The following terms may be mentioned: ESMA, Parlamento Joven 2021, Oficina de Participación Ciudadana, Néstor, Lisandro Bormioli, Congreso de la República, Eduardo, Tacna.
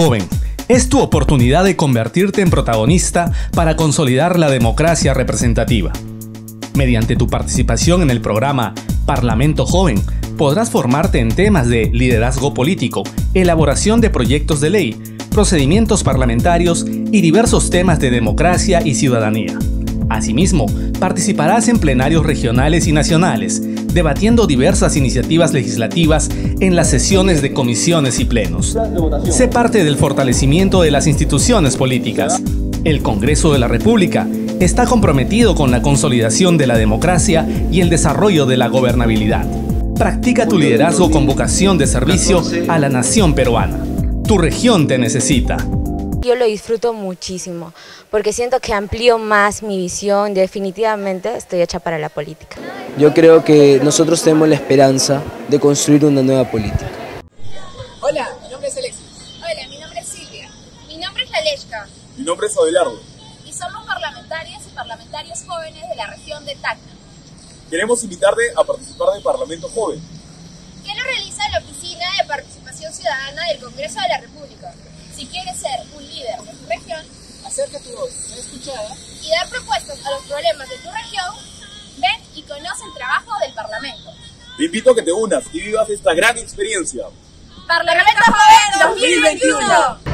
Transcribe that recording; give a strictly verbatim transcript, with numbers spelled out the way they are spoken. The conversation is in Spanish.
joven. Es tu oportunidad de convertirte en protagonista para consolidar la democracia representativa. Mediante tu participación en el programa Parlamento Joven, podrás formarte en temas de liderazgo político, elaboración de proyectos de ley, procedimientos parlamentarios y diversos temas de democracia y ciudadanía. Asimismo, participarás en plenarios regionales y nacionales, debatiendo diversas iniciativas legislativas en las sesiones de comisiones y plenos. Sé parte del fortalecimiento de las instituciones políticas. El Congreso de la República está comprometido con la consolidación de la democracia y el desarrollo de la gobernabilidad. Practica tu liderazgo con vocación de servicio a la nación peruana. Tu región te necesita. Yo lo disfruto muchísimo, porque siento que amplío más mi visión, definitivamente estoy hecha para la política. Yo creo que nosotros tenemos la esperanza de construir una nueva política. Hola, mi nombre es Alexis. Hola, mi nombre es Silvia. Mi nombre es Laleshka. Mi nombre es Abelardo. Y somos parlamentarias y parlamentarios jóvenes de la región de Tacna. Queremos invitarte a participar del Parlamento Joven, que lo realiza la Oficina de Participación Ciudadana del Congreso de la República. Si quieres ser un líder de tu región, hacer que tu voz sea escuchada y dar propuestas a los problemas de tu región, ven y conoce el trabajo del Parlamento. Te invito a que te unas y vivas esta gran experiencia. Parlamento Joven dos mil veintiuno.